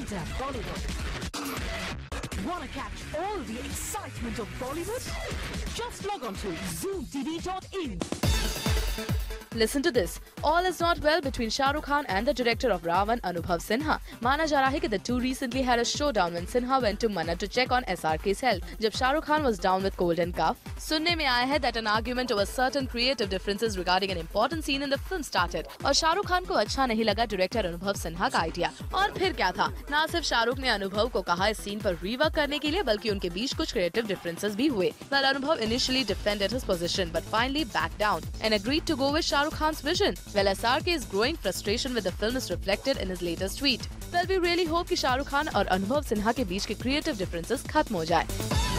Enter Bollywood. Wanna catch all the excitement of Bollywood? Just log on to zoomtv.in. Listen to this. All is not well between Shah Rukh Khan and the director of RA.One, Anubhav Sinha. Mana ja raha hai that the two recently had a showdown when Sinha went to Mannat to check on SRK's health. Jab Shah Rukh Khan was down with cold and cough, सुनने में आया है that an argument over certain creative differences regarding an important scene in the film started. और शाहरुख खान को अच्छा नहीं लगा director अनुभव सिन्हा का आइडिया. और फिर क्या था, ना सिर्फ शाहरुख ने अनुभव को कहा इस सीन पर रीवर्क करने के लिए, बल्कि उनके बीच कुछ क्रिएटिव डिफरेंसेस भी हुए. Well, अनुभव initially defended his position but finally backed down and agreed to go with Shah Rukh Khan's vision. Well, SRK's growing frustration with the film is reflected in his latest tweet. Well, we really hope कि शाहरुख खान और अनुभव सिन्हा के बीच के creative differences खत्म हो जाए.